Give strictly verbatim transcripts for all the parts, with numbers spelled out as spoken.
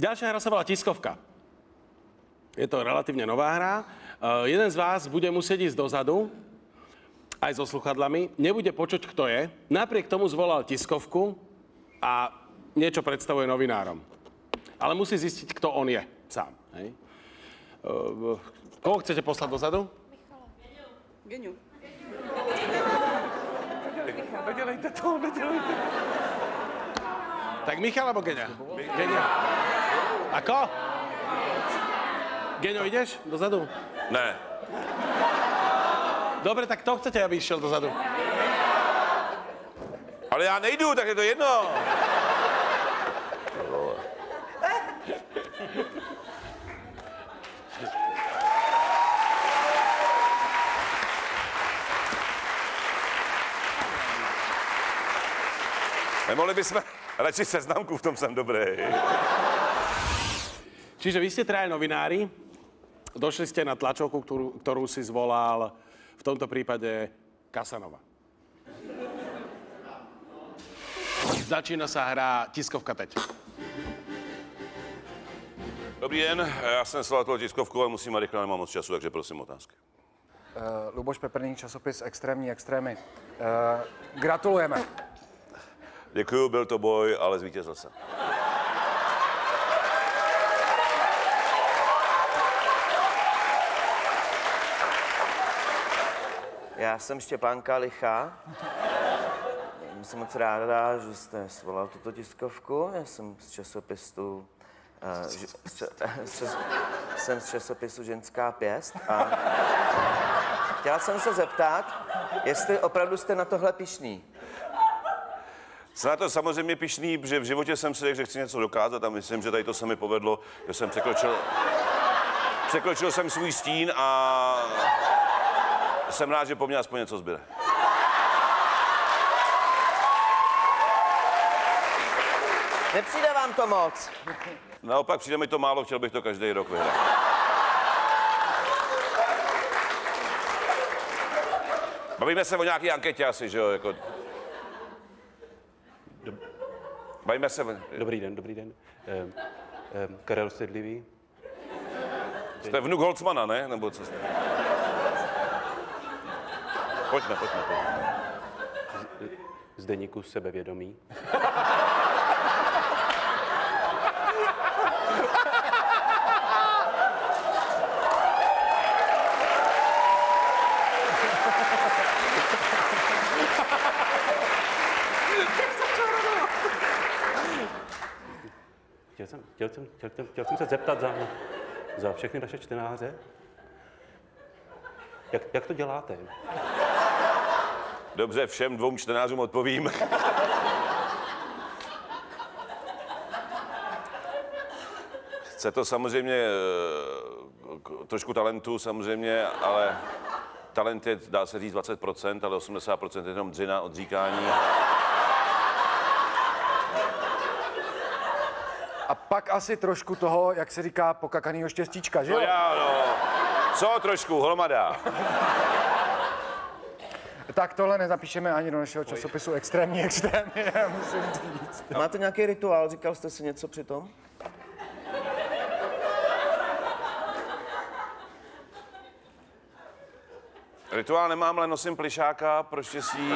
Ďalšia hra sa volá Tiskovka. Je to relatívne nová hra. E, jeden z vás bude musieť ísť dozadu, aj so sluchadlami. Nebude počuť, kto je. Napriek tomu zvolal tiskovku a niečo predstavuje novinárom. Ale musí zistiť, kto on je sám. Hej. E, koho chcete poslať dozadu? Geniu. Nedelejte to, nedelejte to. Tak Michal alebo Genia? Genia. Ako? Geňo, ideš dozadu? Ne. Dobre, tak to chcete, aby išiel dozadu? Ale ja nejdu, tak je to jedno. Nemohli bychom radši seznamku, v tom jsem dobrý. Čiže vy ste traja novinári. Došli ste na tlačovku, ktorú, ktorú si zvolal v tomto prípade Casanova. Začína sa hra Tiskovka teď. Dobrý den, já jsem svolal toho tiskovku, ale musím rychle, nemám moc času, takže prosím otázky. Uh, Luboš Peprný, časopis Extrémní extrémy. Uh, gratulujeme. Děkuju, byl to boj, ale zvítězil jsem. Já jsem Štěpánka Lichá. Jsem moc ráda, že jste svolal tuto tiskovku. Já jsem z časopisu... Uh, ž, č, čas, jsem z časopisu Ženská pěst a... Chtěla jsem se zeptat, jestli opravdu jste na tohle pyšný. Jsem na to samozřejmě pyšný, protože v životě jsem si řekl, že chci něco dokázat a myslím, že tady to se mi povedlo, že jsem překročil... Překročil jsem svůj stín a... Jsem rád, že po mně aspoň něco zbyde. Nepřijde vám to moc. Naopak, přijde mi to málo, chtěl bych to každý rok vyhrát. Bavíme se o nějaké anketě asi, že jo? Jako... Dob... Bavíme se... Dobrý den, dobrý den. Um, um, Karel Sedlivý. Jste vnuk Holcmana, ne? Nebo co jste? Pojďme, pojďme, pojďme. Z deníku sebevědomí. Chtěl jsem, chtěl jsem, chtěl jsem, chtěl jsem se zeptat za, za všechny naše čtenáře. Jak, jak to děláte? Dobře, všem dvou čtenářům odpovím. Chce to samozřejmě trošku talentu, samozřejmě, ale talent je, dá se říct, dvacet procent, ale osmdesát procent je jenom dřina odříkání. A pak asi trošku toho, jak se říká, pokakanýho štěstíčka, že jo? No já, no. Co trošku, hromada. Tak tohle nezapíšeme ani do našeho časopisu Extrémní extrémy, musím říct. Máte nějaký rituál? Říkal jste si něco při tom? Rituál nemám, ale nosím plišáka pro štěstí.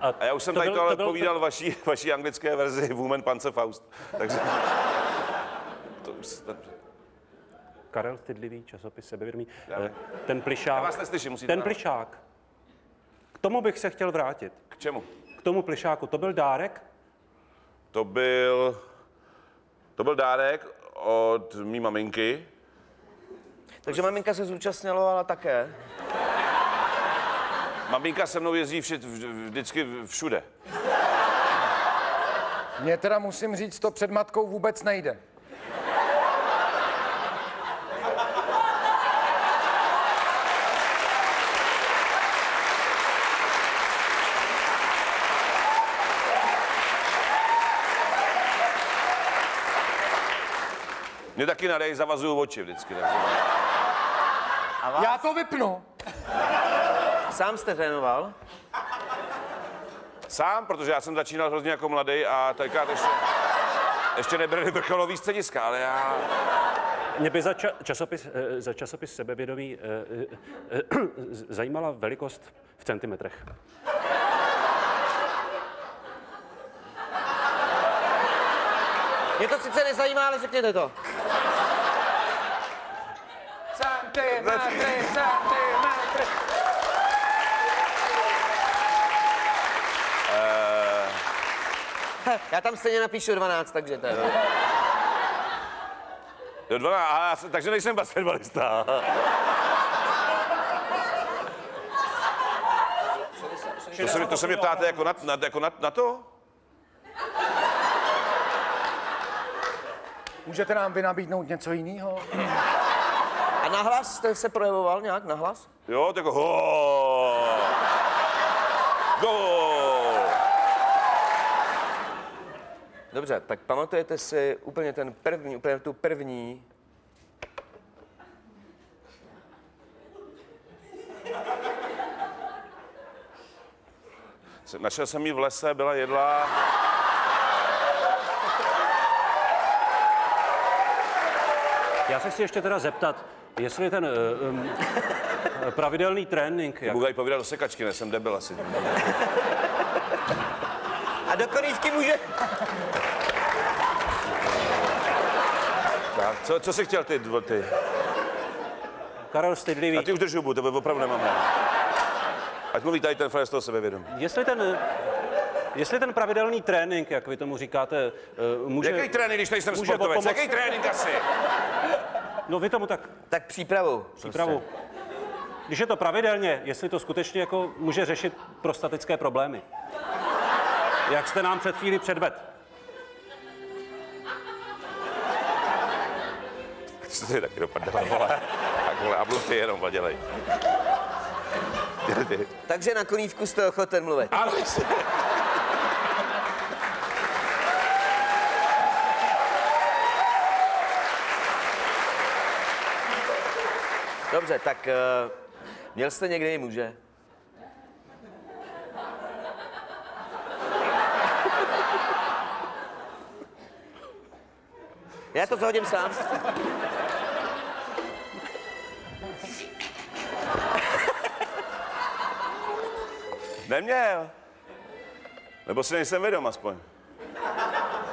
A, A já už jsem to tady byl, to ale to povídal to... vaší, vaší anglické verzi Woman Pance Faust. Takže... to už jsem... Karel Stydlivý, časopis Sebevědomí. Ten plišák... Já vás neslyším, musíte... Ten plišák. K tomu bych se chtěl vrátit. K čemu? K tomu plišáku. To byl dárek? To byl... To byl dárek od mý maminky. Takže maminka se zúčastňovala také. Maminka se mnou jezdí vždy, vždycky všude. Mně teda musím říct, to před matkou vůbec nejde. Mě taky nadej, zavazuju oči vždycky. A já to vypnu. Sám jste trénoval? Sám, protože já jsem začínal hrozně jako mladý a teďka to ještě... Ještě nebrali vrcholový střediska, ale já... Mě by za, ča časopis, za časopis sebevědomí zajímala velikost v centimetrech. Mě to sice nezajímá, ale řekněte to. Centimetry, centimetry. Uh... Já tam stejně napíšu dvanáct, takže to je. Do dvanáct, takže nejsem basketbalista. To se, to se mě ptáte jako na, na, jako na, na to? Můžete nám vy nabídnout něco jiného? A nahlas jste se projevoval nějak? Nahlas? Jo, tak ho. Gól! Dobře, tak pamatujete si úplně ten první, úplně tu první... Našel jsem ji v lese, byla jedlá... Já se chci ještě teda zeptat, jestli ten uh, um, pravidelný trénink... Jak... Bůh povídat do sekačky, ne, jsem debil asi. A do koníčky může... Tak, co, co jsi chtěl ty dva, ty? Karel Stydlivý. A ty už drž hubu, to opravdu nemám. Ať mluví tady ten frajer z toho sebevědomí. Jestli ten... Jestli ten pravidelný trénink, jak vy tomu říkáte, může... Jaký trénink, když nejsem sportovec? Pomoct... Jaký trénink asi? No vy tomu tak... Tak přípravu. Přípravu. Prostě. Když je to pravidelně, jestli to skutečně jako může řešit prostatické problémy. Jak jste nám před chvíli předvedl. Co to je taky dopadne, vole? Tak vole, a mluv ty jenom, dělej. dělej. Takže na konívku jste ochoten mluvit. Ale... Dobře, tak uh, měl jste někdy muže? Já to zahodím sám. Neměl. Nebo si nejsem vědom aspoň.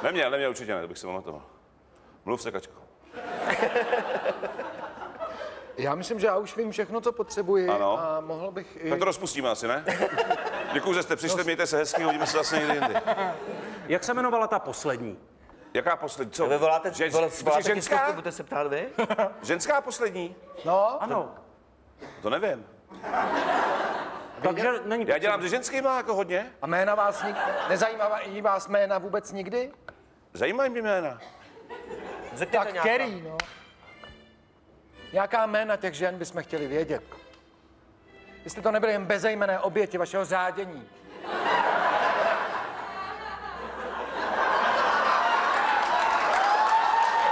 Neměl, neměl určitě ne, to bych si pamatoval. Mluv se, Kačko. Já myslím, že já už vím všechno, co potřebuji. Ano. A mohl bych i... Tak to rozpustíme asi, ne? Děkuju, že jste přišli, no, mějte se hezky, hodíme se zase někdy jindy. Jak se jmenovala ta poslední? Jaká poslední? Co? Vy voláte, Žen... voláte ženská? Budete se ptát vy? Ženská poslední? No. Ano. To, to nevím. Takže není... Já dělám, že ženský má jako hodně. A jména vás nikdy... Nezajímají vás jména vůbec nikdy? Zajímají mě jména. Řekněte nějaká. Tak který, no? Nějaká jména těch žen bychom chtěli vědět. Jestli to nebyly jen bezejmenné oběti vašeho zádění.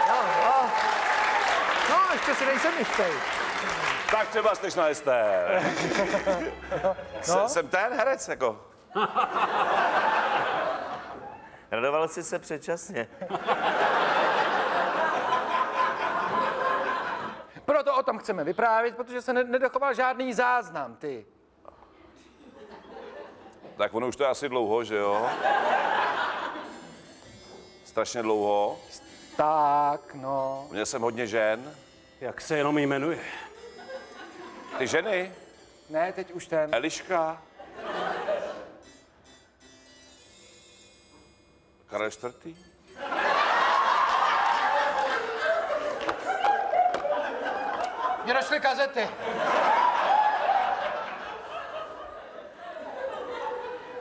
No, no. No, ještě si nejsem jistý. Tak třeba jste na jisté. No? Jsem ten herec, jako. Radoval jsi se předčasně. Proto o tom chceme vyprávět, protože se nedochoval žádný záznam, ty. Tak ono už to je asi dlouho, že jo? Strašně dlouho. Tak, no. Měl jsem hodně žen. Jak se jenom jmenuje? Ty ženy? Ne, teď už ten. Eliška. Karel čtvrtý. Mě došly kazety.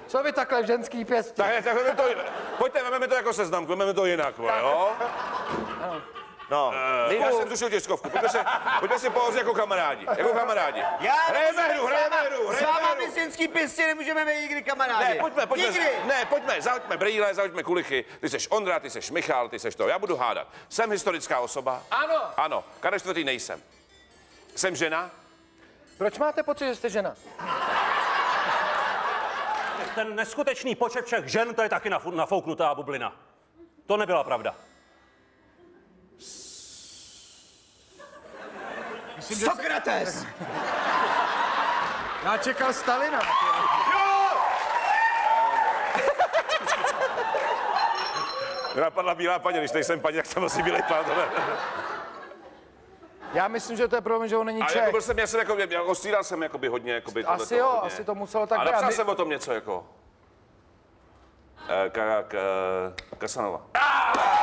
Co vy takhle v ženský pěstí? Tak, tak to, pojďte, vememe to jako seznamku, vememe to jinak, jo? Ano. No. E, já jsem zrušil tiskovku, pojďme se, pojďme si pohořit jako kamarádi, jako kamarádi. Hrajeme hru, hrajeme hru, hrajeme hru. S váma my ženský pěstí nemůžeme být nikdy kamarádi. Ne, pojďme, pojďme. Nikdy. Ne, pojďme, zahoďme brýle, zahoďme kulichy. Ty seš Ondra, ty seš Michal, ty seš to. Já budu hádat. Jsem historická osoba. Ano. Ano. Karel čtvrtý nejsem. Jsem žena? Proč máte pocit, že jste žena? Ten neskutečný počet všech žen, to je taky nafouknutá bublina. To nebyla pravda. Sokrates! Já čekal Stalina. Jo! Napadla bílá paní, když nejsem paní, tak jsem asi bílej pán. Já myslím, že to je problém, že on není Čech. Ale jako byl jsem, já jsem jako, já ostřídal jsem jakoby hodně, jakoby tohle. Asi jo, hodně. Asi to muselo tak být. A napsal my... jsem o tom něco jako. Casanova.